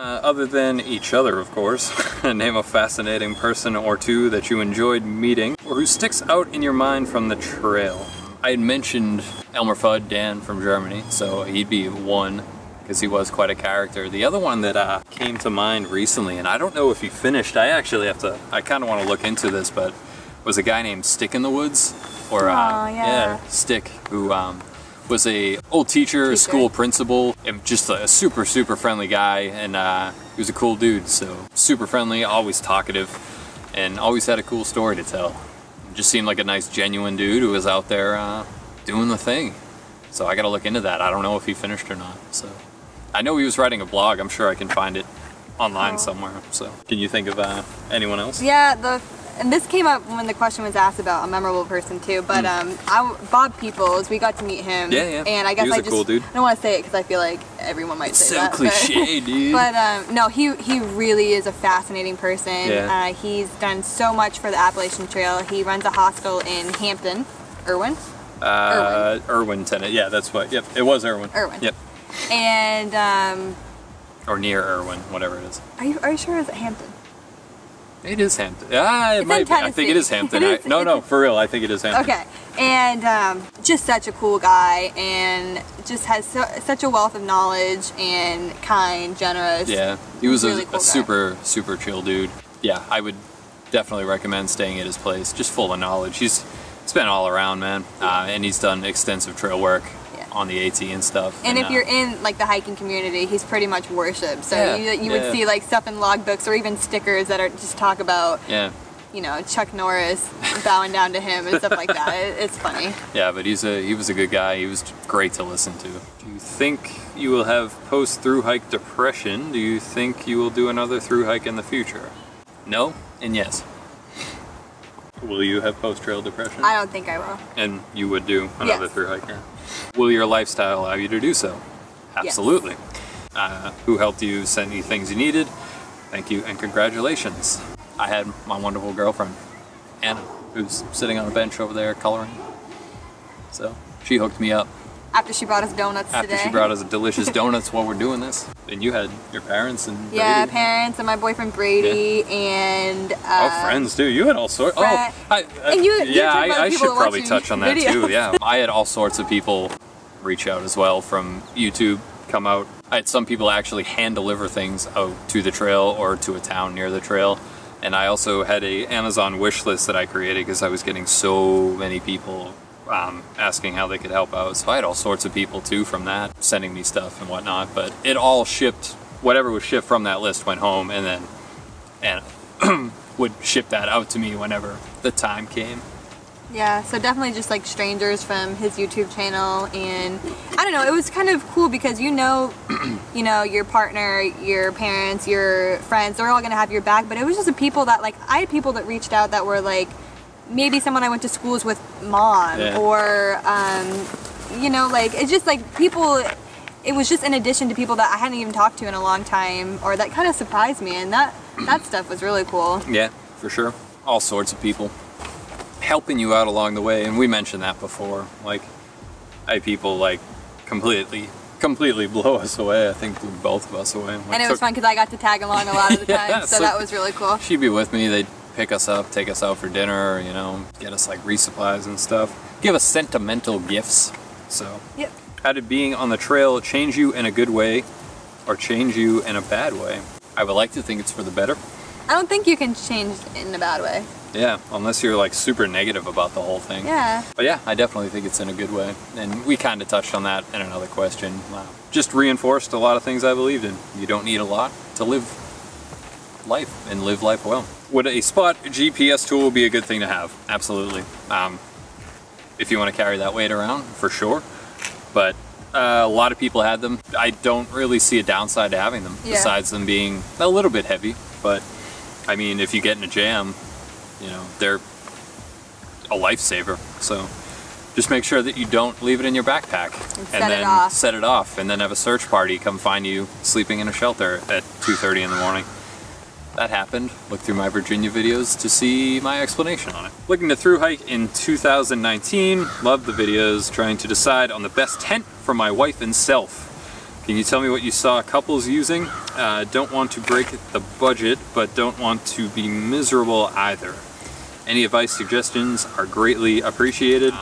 Other than each other, of course. Name a fascinating person or two that you enjoyed meeting or who sticks out in your mind from the trail. I had mentioned Elmer Fudd Dan from Germany, so he'd be one because he was quite a character. The other one that came to mind recently, and I don't know if he finished, I kind of want to look into this, but was a guy named Stick in the Woods, or Stick, who was a old teacher, a school principal, and just a super, super friendly guy, and he was a cool dude, so super friendly, always talkative, and always had a cool story to tell. Just seemed like a nice, genuine dude who was out there doing the thing. So I gotta look into that. I don't know if he finished or not, so. I know he was writing a blog, I'm sure I can find it online somewhere, so. Can you think of anyone else? Yeah, and this came up when the question was asked about a memorable person too, but Bob Peoples, we got to meet him. Yeah, yeah. And I guess cool dude. I don't want to say it because I feel like everyone might say that. So cliche, dude. But no, he really is a fascinating person. Yeah. He's done so much for the Appalachian Trail. He runs a hostel in Hampton, Erwin. Erwin, Tennessee. Yeah, that's what. Yep, it was Erwin. Erwin. Yep. And. Or near Erwin, whatever it is. Are you sure it's Hampton? It is Hampton. Ah, it might be. I think it is Hampton. It is, no, for real, I think it is Hampton. Okay, and just such a cool guy, and just has such a wealth of knowledge, and kind, generous. Yeah, he was really a super, super chill dude. Yeah, I would definitely recommend staying at his place, just full of knowledge. He's been all around, man, and he's done extensive trail work. On the AT and stuff. And if you're in like the hiking community, he's pretty much worshipped. So you would see like stuff in logbooks or even stickers that are just talk about, you know, Chuck Norris bowing down to him and stuff like that. It's funny. Yeah, but he was a good guy. He was great to listen to. Do you think you will have post-through-hike depression? Do you think you will do another through-hike in the future? No and yes. Will you have post-trail depression? I don't think I will. And you would do another through-hike? Yeah. Will your lifestyle allow you to do so? Absolutely. Yes. Who helped you, sent you things you needed? Thank you and congratulations. I had my wonderful girlfriend, Anna, who's sitting on a bench over there coloring. So she hooked me up. After she brought us donuts today. After she brought us delicious donuts while we're doing this. And you had your parents and Brady. Yeah, parents and my boyfriend Brady and... friends too. You had all sorts. I should probably touch on that too. Yeah, I had all sorts of people reach out as well from YouTube, come out. I had some people actually hand deliver things out to the trail or to a town near the trail. And I also had an Amazon wish list that I created because I was getting so many people asking how they could help out. So I had all sorts of people too from that, sending me stuff and whatnot, but it all shipped, whatever was shipped from that list went home and then Anna would ship that out to me whenever the time came. Yeah, so definitely just like strangers from his YouTube channel, and I don't know, it was kind of cool because you know your partner, your parents, your friends, they're all gonna have your back, but it was just the people that like, I had people that reached out that were like, maybe someone I went to schools with mom or, you know, like, it's just like people, it was just in addition to people that I hadn't even talked to in a long time, or that kind of surprised me, and that stuff was really cool. Yeah, for sure. All sorts of people helping you out along the way, and we mentioned that before. Like, I had people like completely blow us away. I think blew both of us away. And it was fun because I got to tag along a lot of the time, so that was really cool. She'd be with me. They'd pick us up, take us out for dinner, you know, get us like resupplies and stuff. Give us sentimental gifts. So, yep. How did being on the trail change you in a good way or change you in a bad way? I would like to think it's for the better. I don't think you can change in a bad way. Yeah, unless you're like super negative about the whole thing. Yeah. But yeah, I definitely think it's in a good way. And we kind of touched on that in another question. Wow. Just reinforced a lot of things I believed in. You don't need a lot to live life and live life well. Would a SPOT GPS tool be a good thing to have? Absolutely. If you want to carry that weight around, for sure. But a lot of people had them. I don't really see a downside to having them, besides them being a little bit heavy. But, I mean, if you get in a jam, you know, they're a lifesaver. So just make sure that you don't leave it in your backpack. Set it off. And then have a search party come find you sleeping in a shelter at 2:30 in the morning. That happened. Look through my Virginia videos to see my explanation on it. Looking to through hike in 2019, loved the videos, trying to decide on the best tent for my wife and self. Can you tell me what you saw couples using? Don't want to break the budget, but don't want to be miserable either. Any advice, suggestions are greatly appreciated.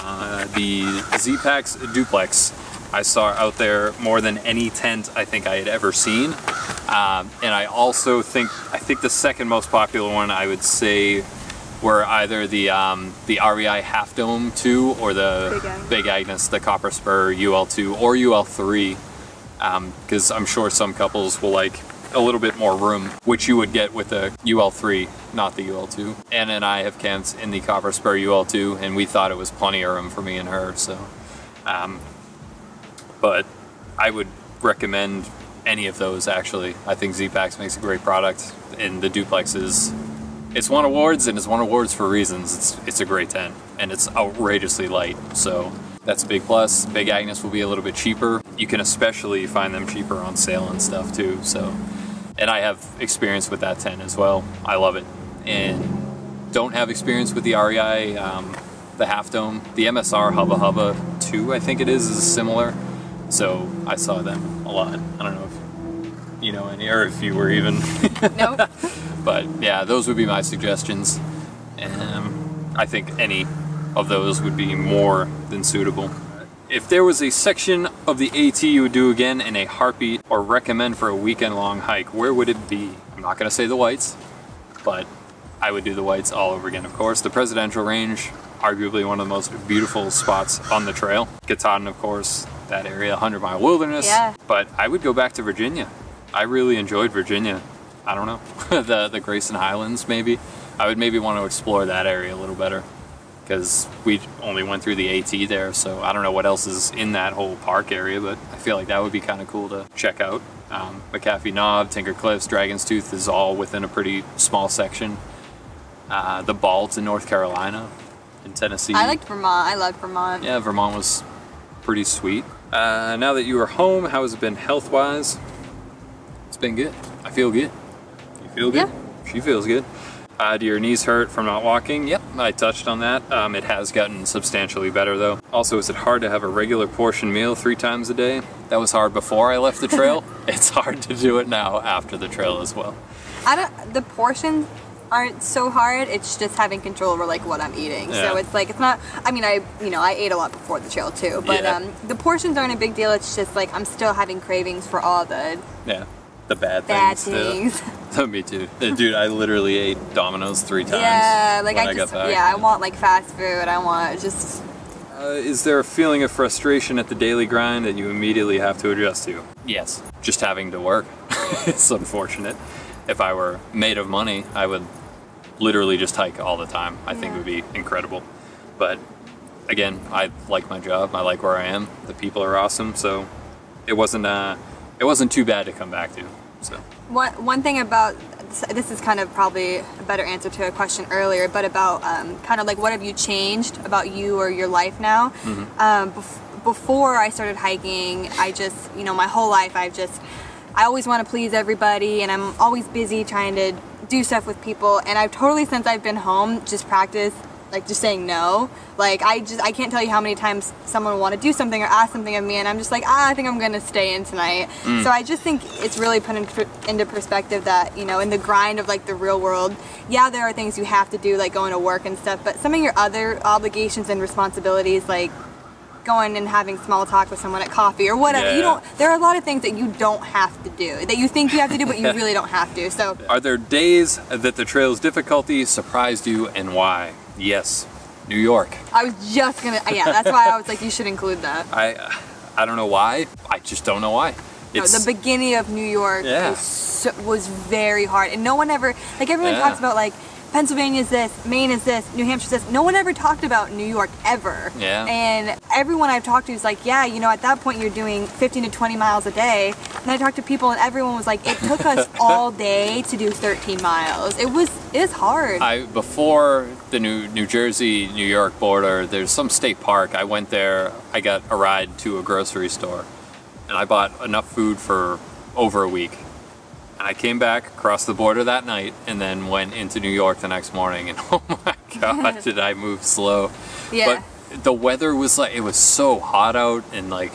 The Z-Pax Duplex I saw out there more than any tent I think I had ever seen. And I also think, the second most popular one I would say were either the REI Half Dome 2 or the Big Agnes, the Copper Spur UL2 or UL3, because I'm sure some couples will like a little bit more room, which you would get with the UL3, not the UL2. Anna and I have camped in the Copper Spur UL2, and we thought it was plenty of room for me and her, so. But I would recommend any of those, actually. I think Z-Pax makes a great product, and the duplexes, it's won awards, and it's won awards for reasons. It's a great tent, and it's outrageously light, so that's a big plus. Big Agnes will be a little bit cheaper. You can especially find them cheaper on sale and stuff too, so. And I have experience with that tent as well. I love it. And don't have experience with the REI, the Half Dome. The MSR Hubba Hubba 2, I think it is similar. So I saw them a lot. I don't know if you know any, or if you were even. Nope. But yeah, those would be my suggestions. I think any of those would be more than suitable. If there was a section of the AT you would do again in a heartbeat or recommend for a weekend long hike, where would it be? I'm not gonna say the Whites, but I would do the Whites all over again, of course. The Presidential Range, arguably one of the most beautiful spots on the trail. Katahdin, of course, that area, 100 Mile Wilderness. Yeah. But I would go back to Virginia. I really enjoyed Virginia. I don't know, the Grayson Highlands maybe. I would maybe want to explore that area a little better, because we only went through the AT there, so I don't know what else is in that whole park area, but I feel like that would be kind of cool to check out. McAfee Knob, Tinker Cliffs, Dragon's Tooth is all within a pretty small section. The Balds in North Carolina, in Tennessee. I liked Vermont, I loved Vermont. Yeah, Vermont was pretty sweet. Now that you are home, how has it been health-wise? It's been good, I feel good. You feel good? Yeah. She feels good. Do your knees hurt from not walking? Yep, I touched on that. It has gotten substantially better though. Also, is it hard to have a regular portion meal 3 times a day? That was hard before I left the trail. It's hard to do it now after the trail as well. The portions aren't so hard. It's just having control over like what I'm eating. Yeah. So it's like, it's not, I mean, I ate a lot before the trail too, but yeah. The portions aren't a big deal. It's just like, I'm still having cravings for all the... Yeah. The bad things. So me too. Dude, I literally ate Domino's 3 times. Yeah, like I want like fast food. I want just... is there a feeling of frustration at the daily grind that you immediately have to adjust to? Yes. Just having to work. It's unfortunate. If I were made of money, I would literally just hike all the time. I think it would be incredible. But again, I like my job. I like where I am. The people are awesome. So it wasn't too bad to come back to. So one thing about this is kind of probably a better answer to a question earlier, but about kind of like what have you changed about you or your life now? Mm-hmm. Before I started hiking, I just, you know, my whole life I always want to please everybody, and I'm always busy trying to do stuff with people, and I've totally, since I've been home, just practiced like just saying no. Like I can't tell you how many times someone will want to do something or ask something of me, and I'm just like, I think I'm gonna stay in tonight. Mm. So I just think it's really put into perspective that, you know, in the grind of like the real world, yeah, there are things you have to do, like going to work and stuff, but some of your other obligations and responsibilities, like going and having small talk with someone at coffee or whatever, yeah. You don't, there are a lot of things that you don't have to do that you think you have to do, but you really don't have to. So are there days that the trail's difficulty surprised you, and why? Yes, New York. I was just gonna, yeah, that's why I was like, you should include that. I don't know why. I just don't know why. The beginning of New York, yeah, was very hard, and no one ever, like everyone, yeah, talks about like Pennsylvania's this, Maine is this, New Hampshire's this. No one ever talked about New York ever. Yeah. And everyone I've talked to is like, yeah, you know, at that point you're doing 15 to 20 miles a day. And I talked to people, and everyone was like, it took us all day to do 13 miles. It is hard. Before the New Jersey, New York border, there's some state park. I went there, I got a ride to a grocery store, and I bought enough food for over a week. And I came back, crossed the border that night, and then went into New York the next morning, and oh my god, did I move slow. Yeah. But the weather was like, it was so hot out, and like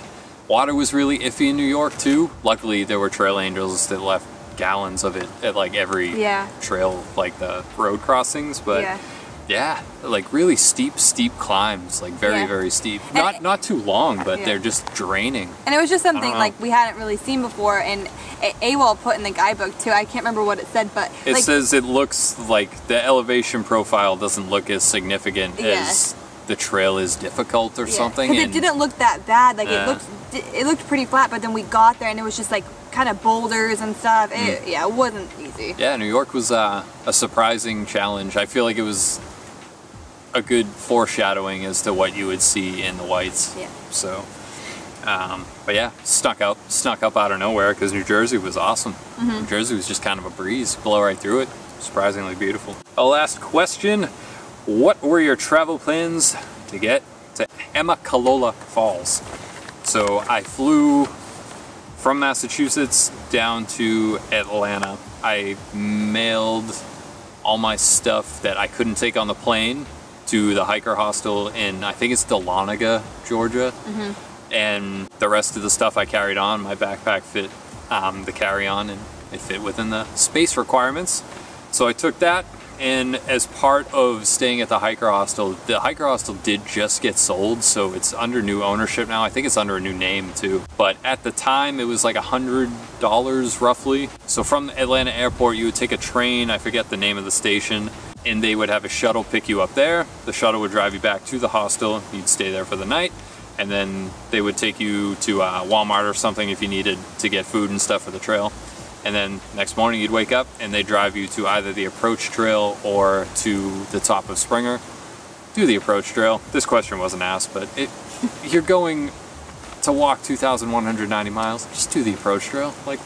Water was really iffy in New York too. Luckily there were trail angels that left gallons of it at like every trail, like the road crossings, but yeah, like really steep climbs, like very steep. Not too long, but they're just draining. And it was just something like we hadn't really seen before, and AWOL put in the guidebook too. I can't remember what it said, but it says it looks like the elevation profile doesn't look as significant as the trail is difficult or something. Because it didn't look that bad. Like it looked pretty flat, but then we got there and it was just like kind of boulders and stuff. It wasn't easy. Yeah, New York was a surprising challenge. I feel like it was a good foreshadowing as to what you would see in the Whites. Yeah. So, but yeah, snuck up out of nowhere because New Jersey was awesome. Mm-hmm. New Jersey was just kind of a breeze, blow right through it. Surprisingly beautiful. A last question: what were your travel plans to get to Amicalola Falls? So I flew from Massachusetts down to Atlanta. I mailed all my stuff that I couldn't take on the plane to the hiker hostel in, I think it's Dahlonega, Georgia. Mm-hmm. And the rest of the stuff I carried on, my backpack fit the carry-on and it fit within the space requirements. So I took that, and as part of staying at the hiker hostel did just get sold, so it's under new ownership now. I think it's under a new name too. But at the time it was like $100 roughly. So from Atlanta airport you would take a train, I forget the name of the station, and they would have a shuttle pick you up there. The shuttle would drive you back to the hostel, you'd stay there for the night, and then they would take you to Walmart or something if you needed to get food and stuff for the trail. And then next morning you'd wake up and they'd drive you to either the Approach Trail or to the top of Springer. Do the Approach Trail. This question wasn't asked, but you're going to walk 2,190 miles. Just do the Approach Trail. Like,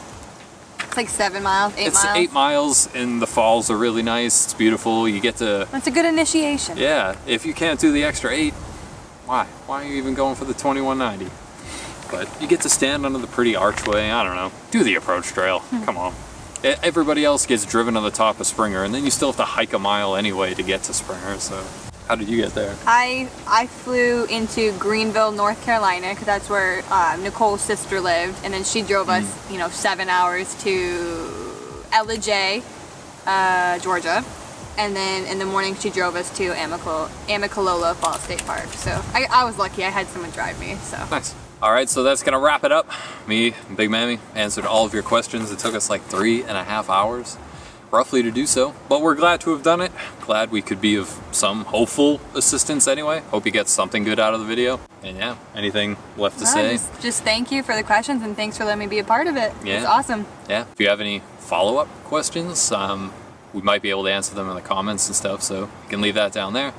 it's like 7 miles, 8 miles. It's 8 miles and the falls are really nice. It's beautiful. You get to... That's a good initiation. Yeah. If you can't do the extra 8, why? Why are you even going for the 2190? But you get to stand under the pretty archway. I don't know. Do the Approach Trail. Come on. Everybody else gets driven on the top of Springer, and then you still have to hike a mile anyway to get to Springer. So, how did you get there? I flew into Greenville, North Carolina, because that's where Nicole's sister lived, and then she drove us, 7 hours to Ella J, Georgia, and then in the morning she drove us to Amicalola Falls State Park. So I was lucky. I had someone drive me. So nice. All right, so that's gonna wrap it up. Me and Big Mammy answered all of your questions. It took us like 3.5 hours, roughly, to do so. But we're glad to have done it. Glad we could be of some hopeful assistance anyway. Hope you get something good out of the video. And yeah, anything left to say? Just thank you for the questions and thanks for letting me be a part of it. Yeah. It's awesome. Yeah, if you have any follow-up questions, we might be able to answer them in the comments and stuff, so you can leave that down there.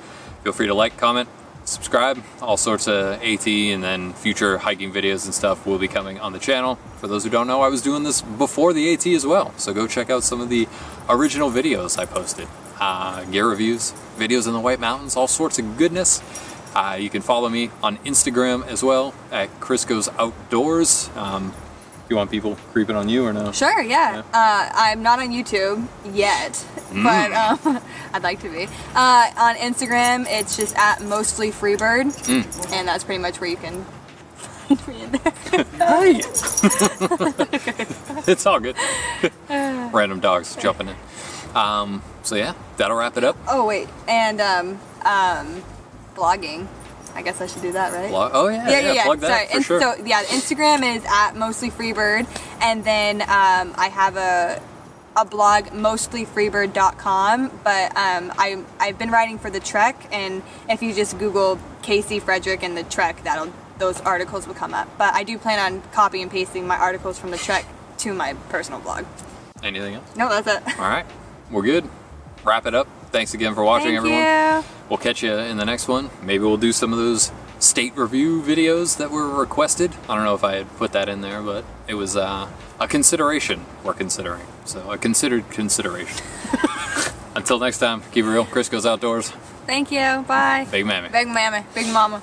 Feel free to like, comment, subscribe. All sorts of AT and then future hiking videos and stuff will be coming on the channel. For those who don't know, I was doing this before the AT as well, so go check out some of the original videos I posted. Gear reviews, videos in the White Mountains, all sorts of goodness. You can follow me on Instagram as well at Chris Goes Outdoors. You want people creeping on you or no? Sure, yeah. I'm not on YouTube yet, but I'd like to be. On Instagram, it's just at Mostly Freebird, and that's pretty much where you can find me in there. Hi! It's all good. Random dogs jumping in. So yeah, that'll wrap it up. Oh wait, and blogging. I guess I should do that, right? Blog? Oh, yeah, plug that, for sure. So, yeah, Instagram is at Mostly Freebird, and then I have a blog, mostlyfreebird.com, but I've been writing for the Trek, and if you just Google Casey Frederick and the Trek, those articles will come up. But I do plan on copy and pasting my articles from the Trek to my personal blog. Anything else? No, that's it. All right, we're good. Wrap it up. Thanks again for watching, everyone. We'll catch you in the next one. Maybe we'll do some of those state review videos that were requested. I don't know if I had put that in there, but it was a consideration we're considering. So a considered consideration. Until next time, keep it real. Chris Goes Outdoors. Thank you. Bye. Big Mammy. Big Mammy. Big Mama.